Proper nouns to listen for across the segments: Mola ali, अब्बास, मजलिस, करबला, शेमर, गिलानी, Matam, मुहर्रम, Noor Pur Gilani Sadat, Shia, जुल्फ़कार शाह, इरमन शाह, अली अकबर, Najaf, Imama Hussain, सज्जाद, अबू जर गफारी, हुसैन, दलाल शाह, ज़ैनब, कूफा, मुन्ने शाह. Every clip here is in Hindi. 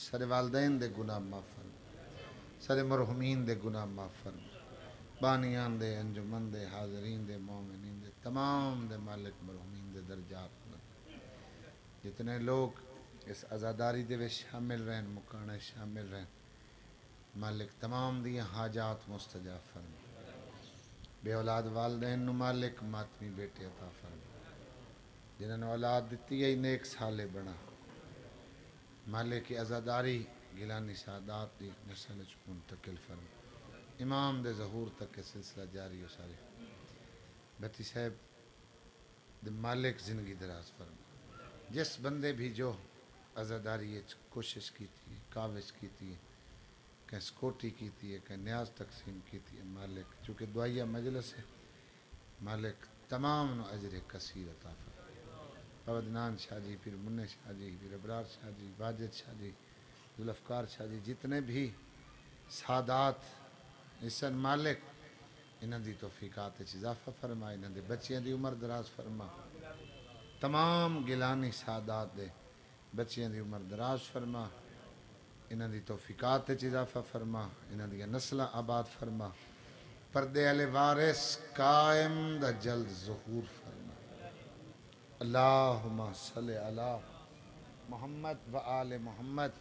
सारे वालदैन दे गुनाह माफ़ फरमा, सारे मरहुमीन दे गुनाह माफ़ फरमा, बानियान दे अंजुमन दे हाजरीन दे मोमिनीन दे तमाम दे मालिक मरहुमीन दे दर्जात जितने लोग इस आज़ादारी दे विच शामिल रहन मुकाने शामिल रहन मालिक तमाम दियाँ हाजात मुस्तजाब फरमा। बे औलाद वालदैन नू मालिक मातमी बेटे अता फरमा, जिन्होंने औलाद दिती है नेक साले बना मालिक आज़ादारी गिलानी सादात दी नस्ल मुंतकिल फरमा। इमाम दे ज़हूर तक के सिलसिला जारी हो सारे बती साहब दे मालिक जिंदगी दराज फरमा। जिस बंदे भी जो आज़ादारी कोशिश की थी काविश की थी कहीं स्कोटी की थी कहीं न्याज तकसीम की थी मालिक चूँकि दुआया मजलिस है मालिक तमाम अजर कसीर अता फरमा। अदनान शाह जी फिर मुन्ने शाह जी फिर अबरार शाह जी वाजिद शाह जी जुल्फ़कार शाह जी जितने भी सादात इस मालिक इन्हों की तौफीकात इजाफा फरमा, इन्हों के बच्चों की उम्र दराज फरमा, तमाम गिलानी सादात दे बच्चों की उम्र दराज फरमा, इन्हों की तौफीकात इजाफा फरमा, इन्हों दी नस्ल आबाद फरमा, परदे आले वारिस कायम दा जल्द ज़हूर फरमा। अल्लाहुम्मा सल्लि अला मुहम्मद व आले मुहम्मद।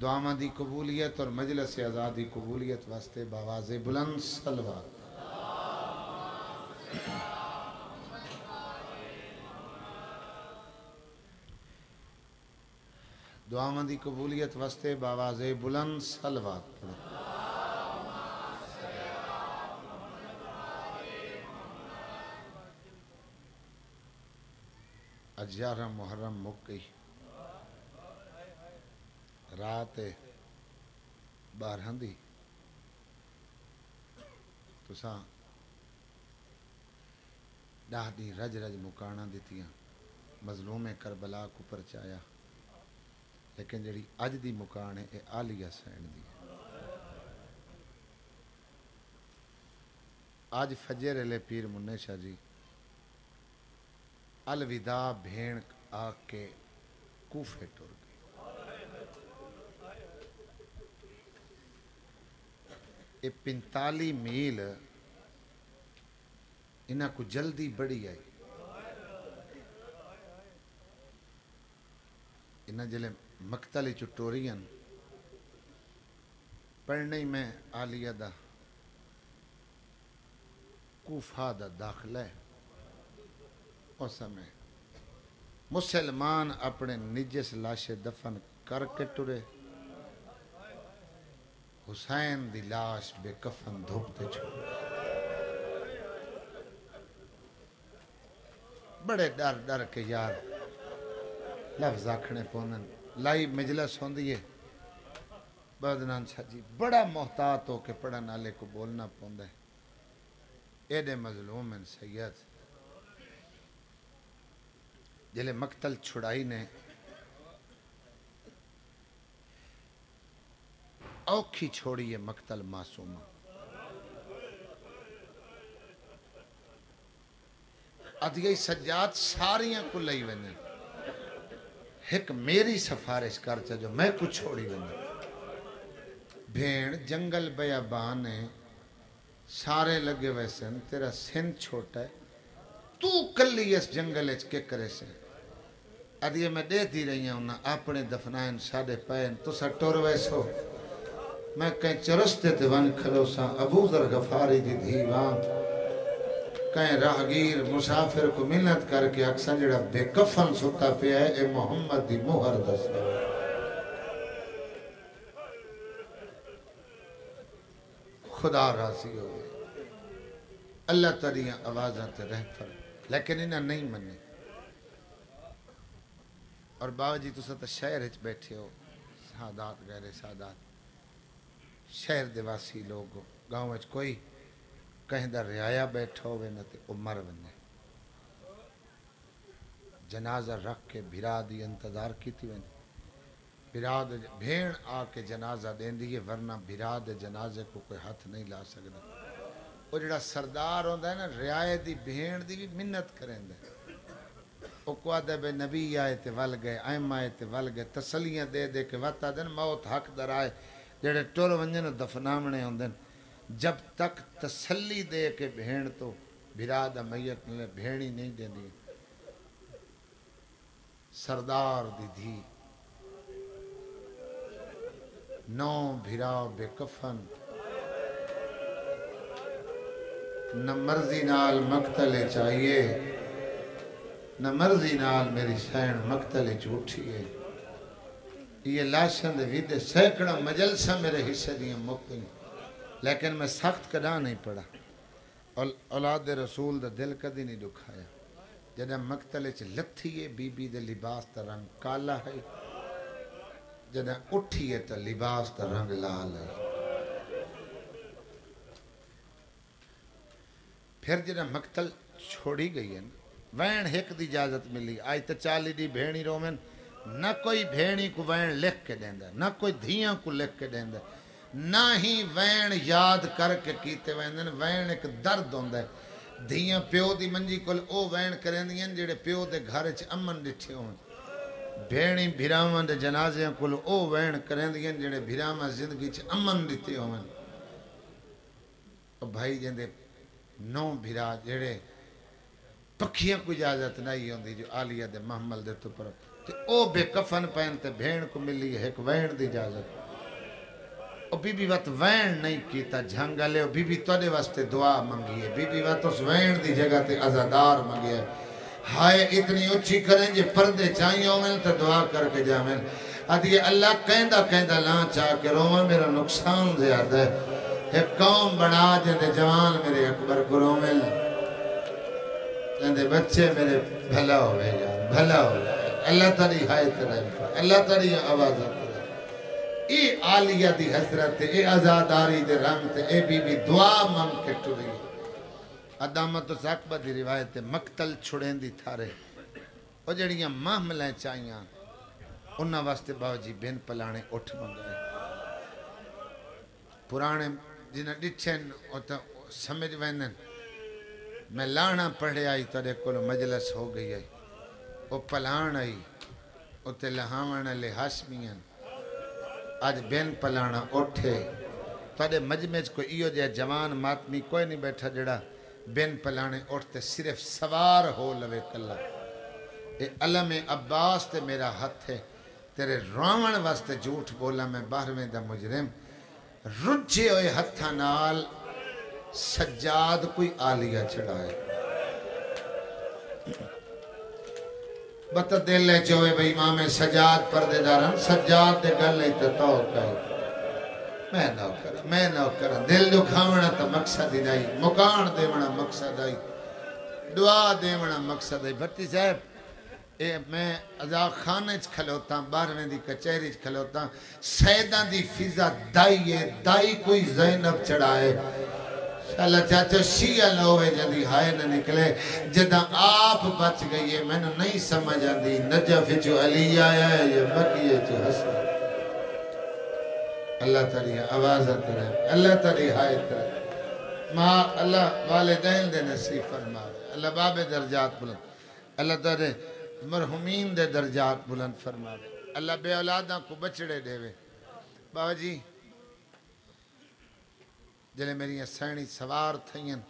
दुआवां दी कबूलियत और मजलिस आज़ादी कबूलियत वास्ते बावाज़े बुलंद सलवात। दुआवां दी कबूलियत वास्ते बावाज़े बुलंद सलवात पढ़ो। आज 11 मुहर्रम मुक गई, रात 12 दी। तुसा 10 दी रज रज मुकाणा दितियां मजलूमे करबला को परचाया, लेकिन जड़ी अज दी मुकाण है ये आलिया सैन दी। अज फजर ले पीर मुन्ने शाह जी अलविदा भेण आके कूफे टुर गए। ये 45 मील इन्ह को जल्दी बड़ी आई। इन्हें जले मकतली चुटोरियन पढ़ने में आलिया दा कूफा दा दाखला है। उस समय मुसलमान अपने निजस लाशे दफन करके टुरे, हुसैन दी लाश बेकफन धोपते छोड़। बड़े डर डर के यार लफ्ज आखने पौनन। लाई मजलिस होंदी है बदनान शाह जी बड़ा मोहतात हो के पढ़न वाले को बोलना पौंदा है। एडे मजलूम हैं सैयद जिले मकतल छुड़ाई ने औखी छोड़ी है मकतल मासूमा। अदियाई सज्जाद सारियां को लई वने, एक मेरी सिफारिश कर चो मैं कुछ छोड़ी वने। भेड़ जंगल बयाबान है, सारे लगे वैसे तेरा सिंध छोटा है, तू कली इस जंगल के करे से। अदिये मैं देती रही हूं ना अपने दफनायन साडे पैन तुसा टोर वैसो। मैं कहीं चरस्ते ते वन खलोसा अबू जर गफारी दी दीवान, कहीं राहगीर मुसाफिर को मिन्नत करके अक्सर जड़ा बेकफन सुता पे है ए मोहम्मद दी मोहर दस। खुदा राजी हो गए, अल्लाह तरिया आवाज़ा ते रह फर, लेकिन इन्हें नहीं मने। और बाबा जी तुसा तो शहर च बैठे हो, सादात गैरे सादात शहर देवासी लोग, गाँव कोई कहीं दा रियाया बैठा होवे ना ते उमर बने। जनाजा रख के बिराद इंतजार की थी वने, बिराद भेड़ आके जनाजा देंदी है, वरना बिराद जनाजे को कोई हाथ नहीं ला सकता। वो जड़ा सरदार होंदा है ना रियाए दी भेड़ दी भी मिन्नत करेंदा है। उकवादे नबी आए तो वल गए आयमा आए तो वल गए तसलियाँ दे दे के वाता दिन मौत हक दराए जेडे टुर वंजन दफनामने होंदे जब तक तसली दे के भेण तो बिराद मैयत ने भेण ही नहीं देनी। सरदार दी धी नौ भिरा बेकफन न मर्जी नाल मकतले चाहिए न मर्जी नाल मेरी सैन मकतले झूठी है। ये लाशें विदे सैकड़ों मजलसा मेरे हिस्से दिए मुक्त लेकिन मैं सख्त कदा नहीं पड़ा। औलाद रसूल दा दिल कदी नहीं दुखाया। जद मकतले च लथी है बीबी दे लिबास दा रंग काला है जद उठी है तो लिबास दा रंग लाल है। फिर जरा मकतल छोड़ी गई है वैन हिक की इजाजत मिली अज तो 40 दी भेण ही रोवन ना कोई भेणी को वैन लिख के देंदा ना कोई धियां को लिख के देंदा ना ही वैन याद करके कीते वैंदन। वैन एक दर्द होंदा है धियां प्यो दी मंजी कोल ओ वैन करदियां जेड़े प्यो दे घर च अमन डिठे होण भेणी भिरावां दे जनाज़ियां कोल ओ वैन करदियां जेड़े भिरावां जिंदगी च अमन दिते होवन। भाई जेंदे नौ भिरा जेड़े पखियां को इजाजत नहीं होंदी जो आलिया दे महमल दे पर ते ओ बेकफन पैन ते भेण को मिली एक वैण दी इजाजत। ओ बीबी वत वैण नहीं कीता झंगले बीबी तुहाडे वास्ते दुआ मंगी है बीबी वत उस वैण दी जगह ते आजादार मंगे हाय इतनी उची करें जे पर्दे चाहिए होवेन ते दुआ करके जावेन अदी अल्लाह कहंदा कहंदा ना चाह के रोवां मेरा नुकसान ज्यादा है। एक कौम बना जेंदे जवान मेरे अकबर गुरोवेल जेंदे बच्चे मेरे भला होवे यार भला होवे अल्लाह तारी हायत रहे अल्लाह तारी आवाज़ करे। ये आलिया दी हसरत ये आजादारी दे रंग ते ए बीबी दुआ मंग के टुरी अदामत साकबा दी रिवायत मकतल छुड़ेंदी थारे ओ जड़ियां महमलें चाहियां उन्हां वास्ते बावजी बिन पलाने उठ मंगाए। पुराने जिन्हें डिठन तो समझ वेंदन मैं लाना पढ़े आई तेरे को मजलस हो गई आई वो पलाण आई उते लहावण ले हाशमियन अज बेन पलाना उठे तेरे मजमे कोई इो जहा जवान मातमी कोई नहीं बैठा जड़ा बेन पलाने उठते सिर्फ सवार हो लवे कला। ये अलम अब्बास ते मेरा हथ है तेरे रोवण वास्ते झूठ बोला मैं 12वें दा मुजरिम रुझे हुए हथा नाल सज्जाद कोई आलिया चढ़ाए बत दिल चोए भाई मामे सजाद परदेदारन सजाद दे गल तो तौ कर मैं ना कर दिल दुखावना तो मकसद ही नहीं मुकान देवना मकसद आई दुआ देवना मकसद आई। भट्टी साहब मैं अजा खाने च खलोता 12वें दी कचहरी च खलोता सैदा दी फिजा दाई है दाई कोई ज़ैनब चढ़ाए शाला चाचो शिया लोवे जदी हाय न निकले जदा आप बच गई है मैंने नहीं समझ आती नजफ जो अली आया है या बकिये जो हसन। अल्लाह तारी आवाज़ करे अल्लाह तारी हाय करे माँ अल्लाह वालिदैन दे नसीब फरमाए अल्लाह बाबे दर्जात बुलंद अल्लाह तारे मरहुमीन दे दर्जात बुलंद फरमावे अल्लाह बे औलादा को बचड़े देवे। बाबा जी जले मेरिया सैणी सवार थईन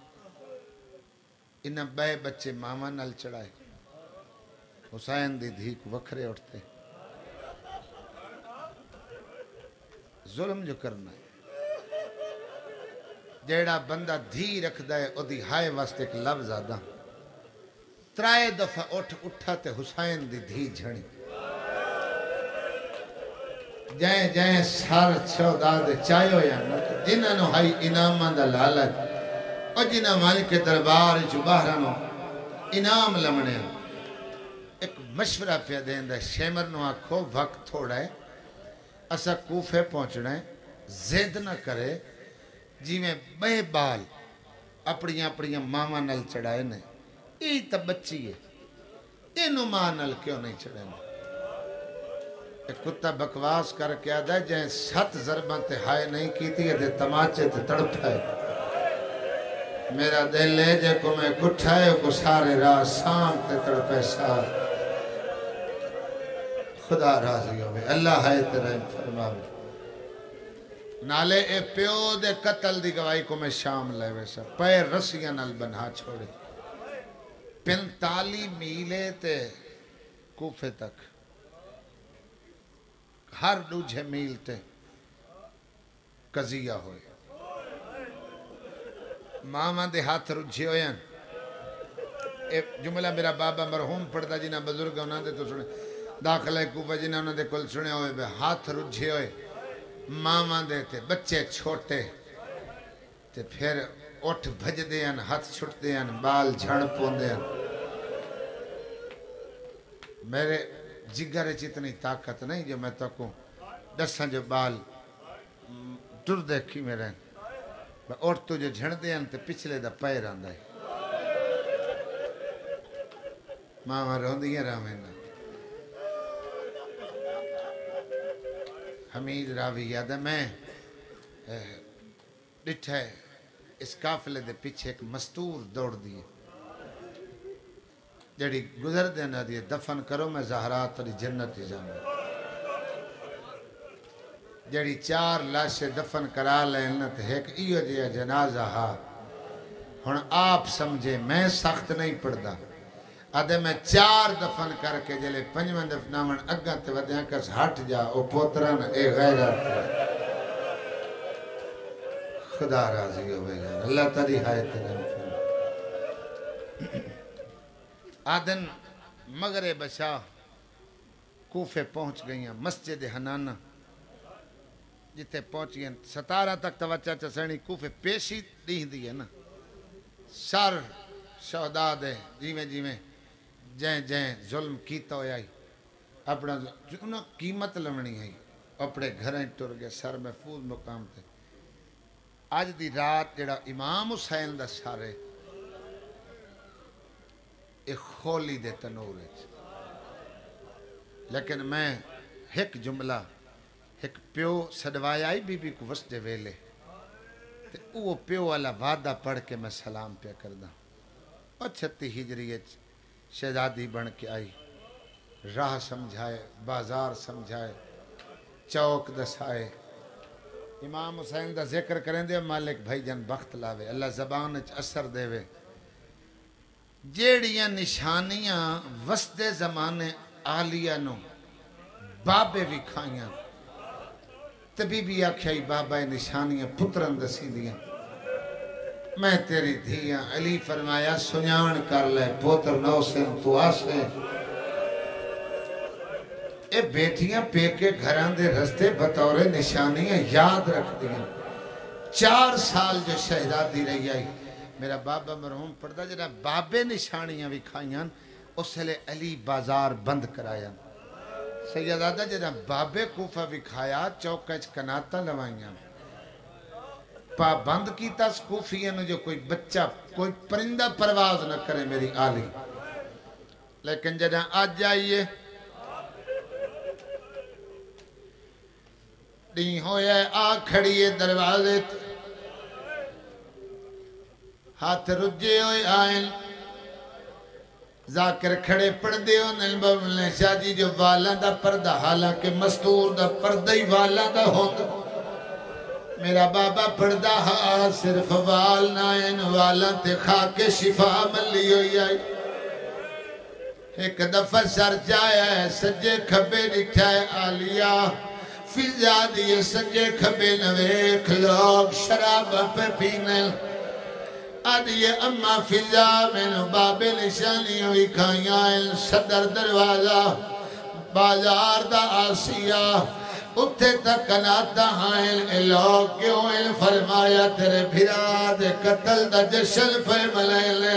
इन्हें बे बच्चे मामा नाल चढ़ाए हुसैन दी धी को वखरे उठते जुल्म जो करना है जेड़ा बंदा धी रखदा है ओदी हाय वास्ते एक लफ्ज आदा त्राए दफा उठ उठा ते हुसैन दी धी झणी जय जय सार चौदा दे चायो या न जिन्हां नु हाई इनामां दा लालच ओ जिन्हां मालिक दरबार च बाहरां नु इनाम लमणे एक मशवरा पे देंदा शेमर नु आखो वक्त थोड़ा है असा कूफे पहुंचना है जिद ना करे जिवें बे बाल अपनी अपनी मावां नाल चढ़ाए ने ये तो बच्ची है इनू मां नाल क्यों नहीं चढ़ेंगे। एक कुत्ता बकवास करके आदा जै 7 जरबा ते हाय नहीं कीती ते तमाचे ते तड़पा मेरा दिल है जे को मैं कुठायो को सारे रात शाम ते तड़पे साथ खुदा राजी होवे। अल्लाह है तेरा फरमावे नाले ए प्यो दे कतल दी गवाही को मैं शाम लेवे सा पैर रस्सियां नाल बन्हा छोड़े 45 मीले ते कूफे तक हर दूजे मील ते कजिया होए मामा दे हाथ रुझे होए। जुमला मेरा बाबा मरहूम पढ़ता जिन्हें बुजुर्ग उन्होंने तो सुने दाखला कूफा जिन्हें उन्होंने कोल सुने होए हाथ रुझे होए मामा देते बच्चे छोटे ते फिर उठ भजते हैं हाथ छुटते हैं बाल झड़ पौंदे हैं। मेरे जिगर च इतनी ताकत नहीं जो मैं तक दसा जो बाल तुर देखी मेरे और तू जो झड़ते हैं तो पिछले का पैर आंदा है मावा रोंदियां रावे ना। हमीद रावी याद है मैं डिठा है इस काफिले के पीछे एक मस्तूर दौड़ दी जड़ी गुजर देना दिए दफन करो मैं जहरात और जन्नत ही जाऊँ जड़ी 4 लाशें दफन करा लेना एक इो जहा जनाजा हा हूँ आप समझे मैं सख्त नहीं पड़ता अदे मैं 4 दफन करके जले 5वां दफनावन अग्गा ते वध्या कस हट जा ओ पोतरा न ए गैरत खुदा राजी होवे अल्लाह तेरी हायत आदन मगरे बशा कूफे पहुंच गईया मस्जिद हनाना जिथे पहुंची 17 तक तवच्चा चसणी कूफे पेशी दींदी है ना सर शहदा दे जीवें जीवें जै जै जुल्म किया होया अपना उन्हें कीमत लवनी आई अपने घर तुर गया सर महफूज मुकाम ते। अज दी रात जड़ा इमाम हुसैन दा सर है एक खोली दे तनूर लेकिन मैं एक जुमला एक प्यो सदवाया बीबी को वसदे वेले ते वो प्यो वाला वादा पढ़ के मैं सलाम पे करदा। 36 हिजरी शहजादी बन के आई राह समझाए बाजार समझाए चौक दसाए इमाम हुसैन का जिक्र करेंदे मालिक भाई जन बख्त लावे अल्लाह जबान असर देवे जेड़ियां निशानियां वसदे जमाने आलिया नो बाबे भी खाइया तभी भी आख्याई बाबा निशानियां पुत्रन दसी दियां मैं तेरी धीया अली फरमाया सुजान कर ले पोतर नौसेन तू आसे ए बेटियां पेके घरां दे रस्ते बतौरे निशानियां याद रख दियां। 4 साल जो शहजादी रही आई मेरा बाबा मरहूम पढ़दा जरा बाबे निशानियां भी खाइया उसले अली बाजार बंद कराया शहजादा जरा बाबे कूफा भी खाया चौक च कनाता लवाइया पाबंद किया कूफिया जो कोई बच्चा कोई परिंदा परवाज न करे मेरी आली। लेकिन जब अज आइए डी होया आ खड़ी है दरवाजे हाथ रुझे हुए आए जाकर खड़े पढ़ते हो शादी जो वाला दा पर्दा हालांकि मस्तूर दा पर्दा ही वाला दा होता मेरा बाबा पढ़दा हा सिर्फ वाल नायन वाला ते खाके शिफा मली होई आई। एक दफा सर जाया सज्जे खबे लिखा है आलिया फिजा दिए सज्जे खबे नवेख लोग शराब पे पीने आदिए अम्मा फिजा मैनू बाबे निशानी हुई खाइया सदर दरवाजा बाजार दा आसिया उत्थे तक कनाता हायल लोग क्यों इन फरमाया तेरे फिरा दे कतल दा जश्न फर मले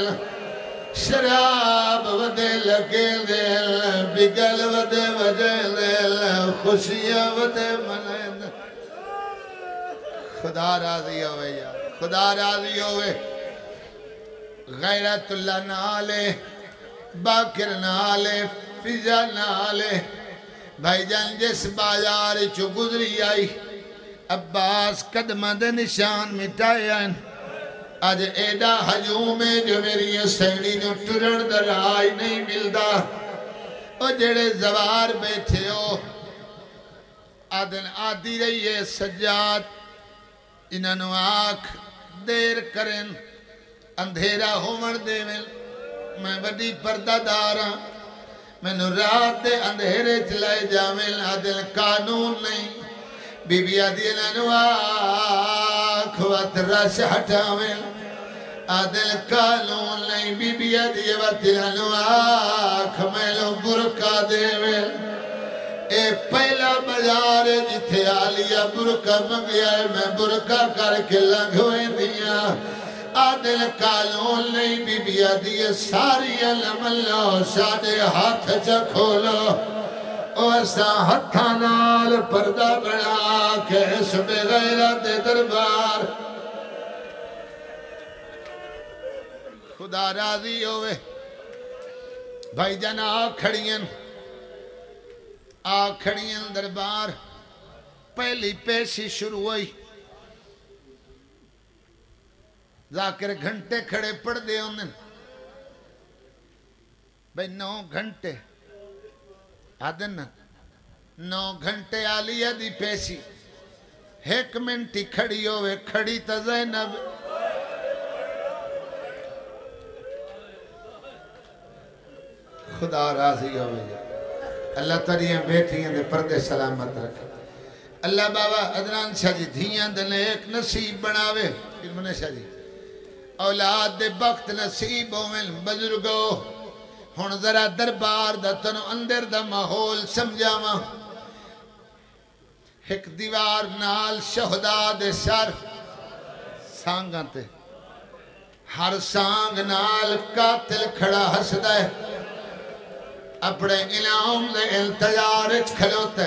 शराब वदे लगे दिल बिगल वदे वजे दिल खुशियां वदे मले खुदा राजी होवे यार खुदा राजी होवे गैरतुल्ला नाले बाकिर नाले फिजा नाले भाईजान जिस बाजार चो गुजरी आई अब्बास कदम दे निशान मिटाया अज एडा हजूम है जो मेरी सैनी नु टुरन दा राह नहीं मिलदा और जेड़े जवार बैठे हो आदन आदि रहिए सजाद इन्हों आख देर करें अंधेरा होवन देवें। मैं बड़ी पर्दादार हाँ, मैनू रात के अंधेरे चलाए जावें आदल कानून नहीं। बीबी आदि इन्हों आख वत रश हटावें आदल कानून नहीं। बीबी आदि वत इन्हों आख मैनू बुरका देवें। ए पहला बाजार जिथे आलिया बुरका मंगिया है, मैं बुरका करके लंघ दिया आदिल कानून नहीं। बीबिया दिए सारी अलम लो साडे हाथ च खोलो और सा हथा नाल पर्दा बना के इस बेगैरा दे दरबार खुदा राजी होवे। भाई जान आ खड़ियां आखड़ियां दरबार पहली पेशी शुरू हुई। जाकर घंटे खड़े पढ़ते होंगे भाई 9 घंटे आदन 9 घंटे आलिया दी पेशी 1 मिनट ही खड़ी होवे। खड़ी तो ज़ैनब खुदा राजी होवे। अल्लाह तारियां बेटियां दे पर्दे सलामत रखे। अल्लाह बाबा अदनान शाह जी धियां दे नेक नसीब बनावे। इरमन शाह जी औलाद दे बख्त नसीब होवेन। बुजुर्गो हुण जरा दरबार दा तनु अंदर दा माहौल समझावां। एक दीवार नाल शहदा दे सर सांगां ते हर सांग नाल कातिल खड़ा हसदा है अपने इनाम दे इंतजार खलोते।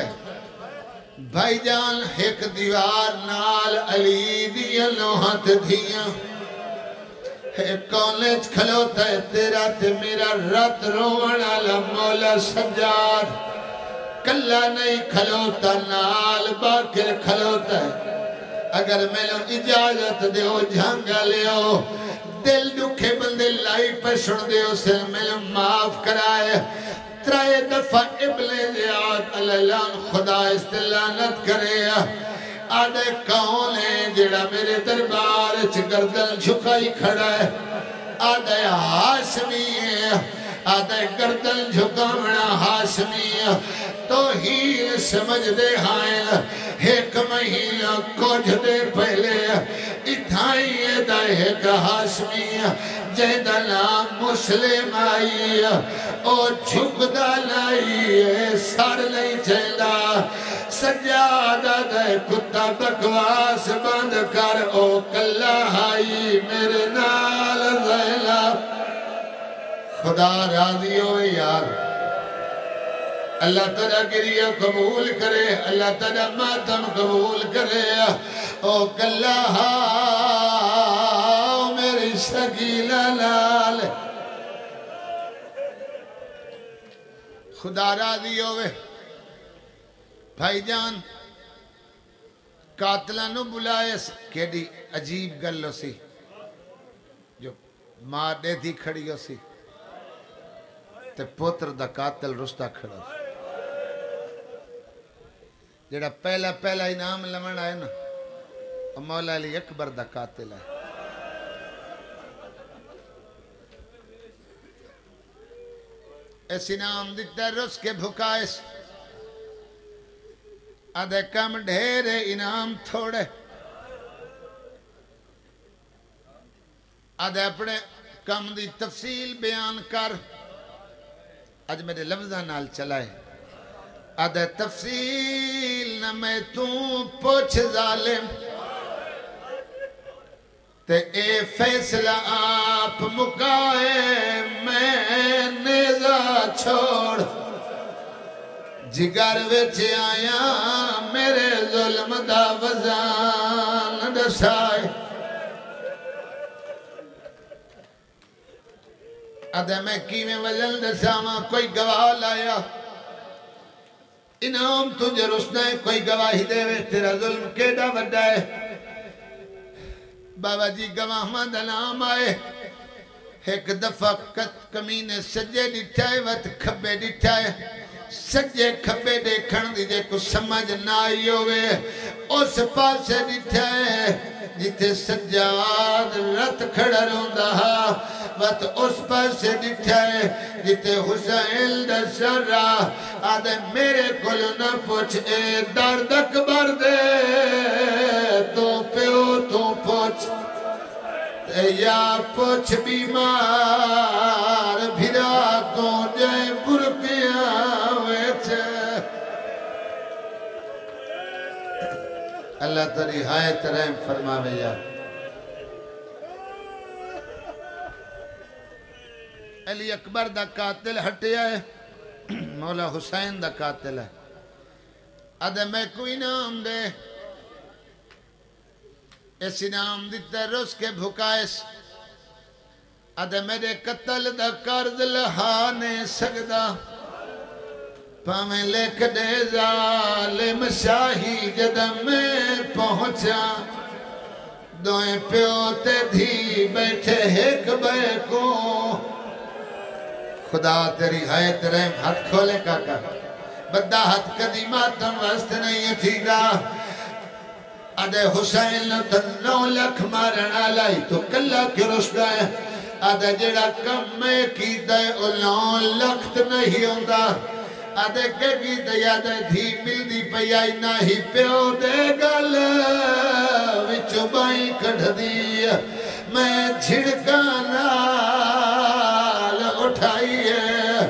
भाई जान एक दीवार नाल अली दियां लोहां ते धियां कॉलेज खलोता है। तेरा ते मेरा रत रोवण आला मौला सजाद कला नहीं खलोता नाल बाकिर खलोता है। अगर मैनू इजाजत दो झांगा लियो दिल दुखे बंदे लाई पर सुन दे उसे मैनू माफ कराए। त्रे दफा इबले अल्लाह खुदा इस्तिलानत करे आदे कौन है जेड़ा मेरे दरबार च गर्दन झुकाई खड़ा है। आदे हाशमी है आदे गर्दन झुकावना हाशमी तो ही समझते हैं। एक महीना कुछ दे पहले इथाई दा एक हाशमी जेदा नाम मुस्लिम आई और झुकदा लाई सर नहीं चेंदा। सजादा दे कुत्ता बकवास बंद कर ओ कला आई मेरे नाल रहला। खुदा राजी हो यार। अल्लाह तेरा गिरिया कबूल करे, अल्लाह तेरा मातम कबूल करे। ओ कल्ला मेरी सगीला लाल खुदा राजी होवे। भाई जान कातलां नू बुलाए केडी अजीब गल सी जो मां देती खड़ी सी ते पुत्र दा कातल रुसदा खड़ा जेड़ा पहला पहला इनाम लवन आया ना मौला अली अकबर दा कातिल है। इस इनाम दिता रुस के भुकाइस आधे कम ढेरे इनाम थोड़े आधे अपने कम दी तफसील बयान कर। अज मेरे लफ्जा नाल चलाए अदे तफसील न मैं तू पुछ जालिम ते ए फैसला आप मुकाए मैंने जा छोड़। जिगर विच आया मेरे जुल्म दा वज़ान दसाए अदे मैं किवें वजन दसावा। कोई गवाह लाया इनाम तुझे रुसना है कोई गवाही देवे तेरा जुल्म केड़ा वड्डा है। बाबा जी गवाहां दा नाम आए एक दफा कत कमीने सज्जे डिठाए वत खब्बे डिठाए सज्जे खब्बे देखण दी जे कुछ समझ ना आई होवे उस पासे डिठाए जिथे सज्जाद रत खड़ा रोंदा वत उस पासे डिठाए जिथे हुसैन दा शरा आदे मेरे कोल ना पूछ ए दर्द अकबर दे तू प्यो तू पूछ या पुछ बीमार भिरा तो जय बुरकिया अल्लाह तेरी हायत रहम फरमावे या अली अकबर दा कातिल हटिया है मौला हुसैन दा कातिल है अद मैं कोई नाम दे इस इनाम दिता रुस के भुकायस अद मेरे कतल दा कर्ज लहा ने सकदा भावें लिख दे जालिम शाही जद मैं पहुंचा दोए प्यो ते धी बैठे एक बैको खुदा तेरी हायत रहे हाथ खोले काका बदा हाथ कदी मातम वास्ते नहीं थीगा अदे हुसैन तो 9 लाख मारना लाई तो कला क्यों रुसदा है अदे जेड़ा कम कीता है ओ 9 लाख नहीं होंदा अदे के की दया दे धी मिलदी पई आई नाही प्यो दे गल विच बाई कढदी मैं झिड़का नाल उठाई है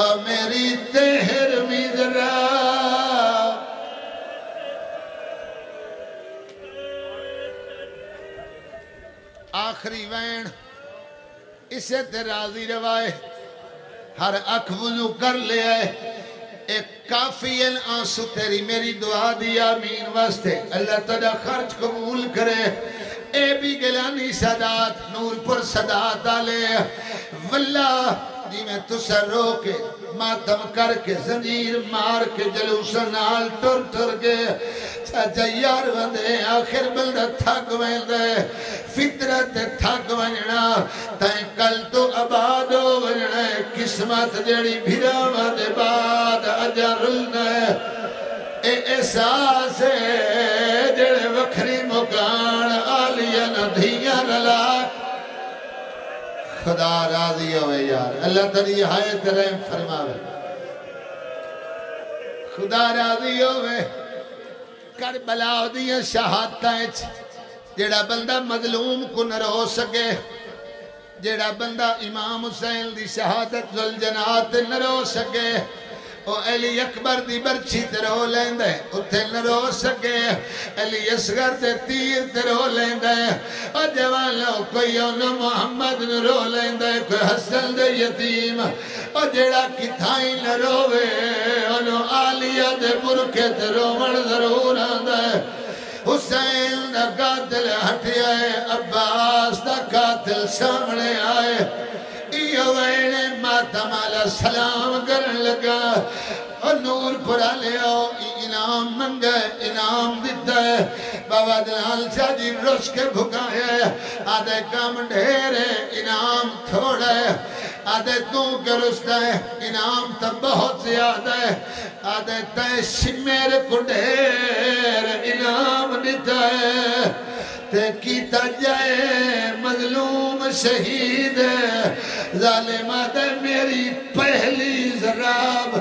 ओ मेरी तेहर मिजरा आखिरी वैन इसे ते राजी रवाए हर अख वजू कर ले एक काफी आंसू तेरी मेरी दुआ दिया आमीन वास्ते अल्लाह तेरा खर्च कबूल करे ए भी गिलानी सदात नूरपुर सदात आले वल्ला जी मैं तुसा रो के मातम करके जंजीर मार के जलूस नाल तुर तुर के सजा यार बंदे आखिर बंदा थक वेंदा फितरत थक वणना तै कल तो आबाद हो वणना किस्मत जेड़ी भिरावा दे बाद अजा रुलना ए एहसास जेड़े वखरी मुकान आलिया नदियां रला खुदा राजी होवे यार अल्लाह तेरी हायत रहम फरमावे खुदा राजी होवे करबला दी शहादतां च जेड़ा बंदा मजलूम को न रो सके जेड़ा बंदा इमाम हुसैन दी शहादत जुल जनात न रो सके ओ अली अकबर दी बरछी ते रो लैंदा उथे न रो सके अली असगर ते तीर ते रो लैंदा ओ जवानो कोई न मोहम्मद न रो लैंदा कोई हसन दे यतीम ओ जेड़ा किथाई न रोवे ओनो आलिया दे बुरके ते रोवण जरूर आंदा हुसैन दा कातिल हटिया अब्बास दा कातिल सामने आए मातमाला सलाम करन लगा और नूर पुरा ले आओ इनाम मंगे इनाम दिता है बाबा दलाल शाह जी रुस के भुकाए आधे काम ढेर इनाम थोड़ा है आधे तू के रुसता है इनाम तो बहुत ज्यादा है आधे तय शिमेर को ढेर इनाम दिता है ते की जाए मजलूम शहीद जालिमा ते मेरी पहली जराब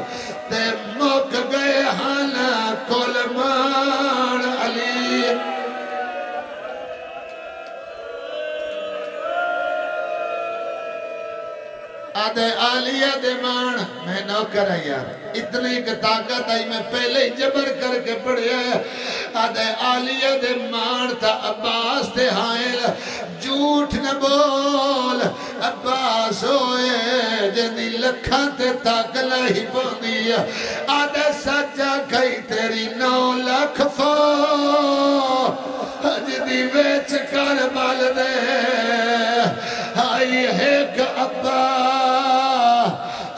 ते मुक गए हाना कोलमान अली आधे आलिया दे मान मैं नौकर है यार इतनी एक ताकत आई मैं पहले ही जबर करके पढ़िया आदे आलिया दे मान था अब्बास ते हायल झूठ न बोल अब्बास होए जदी लखा ते ताकला ही पौंदी आदे सच्चा कही तेरी 9 लाख फो जदी बेच कर बाल दे आई है का अब्बा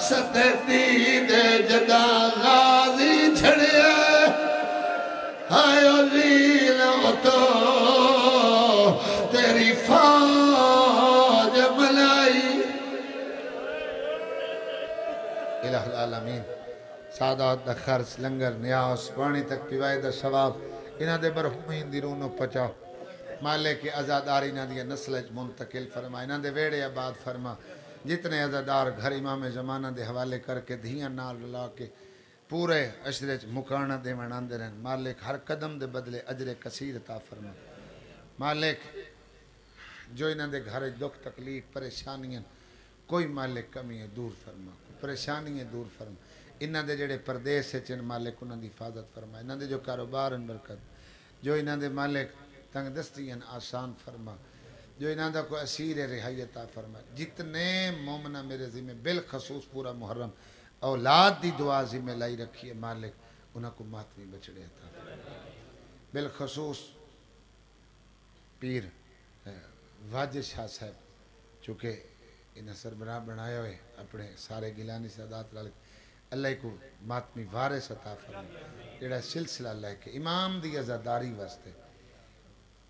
सते दीदे जदा गाजी छड़िया आयो लील तो तेरी फौज मलाई आलमीन। सादात दा खर्च लंगर न्यास पानी तक पिवाए दा शवाब इन्हां दे मरहूमीन दी रूह नूं पहुंचाओ। मालिक आज़ादारी इन्हां दी नस्ल च मुंतकिल फरमा, इन्हां दे वेड़े आबाद फरमा। जितने आज़ादार घर इमाम ज़माना दे हवाले करके धियां नाल ला के पूरे अशरे च मुकाना देवण आंदे रहन। मालिक हर कदम दे बदले अजरे कसीर अता फरमा। मालिक जो इन्हां दे घर दुख तकलीफ परेशानियां कोई मालिक कमी है दूर फरमा, परेशानी है दूर फरमा। इन्हां दे जेड़े परदेस च मालिक उन्हां दी हिफाजत फरमा। इन्हां दे जो कारोबार न बरकत, जो इन्हां दे मालिक तंगदस्तियां आसान फरमा। जो इन्हां दा कोई असीर है रिहाई अता फरमा। जितने मोमना मेरे जिम्मे बिलखसूस पूरा मुहर्रम औलाद दी दुआ जिम्मे लाई रखी है मालिक उन्हां को मात नहीं बचड़े अता फरमा। बिलखसूस पीर वाजिद शाह साहब चूँकि इन्हें सरबराह बनाया हुए अपने सारे गिलानी सादात लाल अल्लाह को मातमी वारिस अता फरमाए। जेड़ा सिलसिला अल्लाह के इमाम दी आज़ादारी वास्ते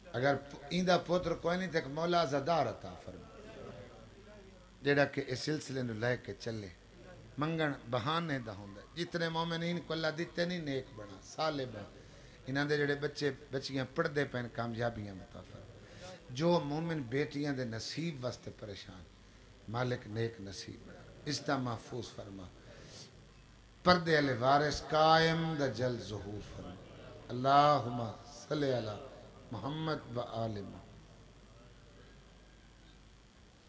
अगर इंदा पुत्र कोई नहीं तक मौला आज़ादार अता फरमाए जेड़ा कि इस सिलसिले नूं लै के चले। मंगण बहाने दा हुंदा। जितने मोमिनीन को अल्लाह दित्ते नहीं नेक बना साले बन। इन्हां दे जेड़े बच्चे बच्चियां पढ़दे पैन कामयाबियां अता फरमाए। जो मोमिन बेटियां दे नसीब वास्ते परेशान मालिक नेक नसीब इसदा महफूज फरमा। पर्दे अल वारिस कायम द जल ज़हूर फरमा। अल्लाहुम्मा सल्ले अला मुहम्मद व आल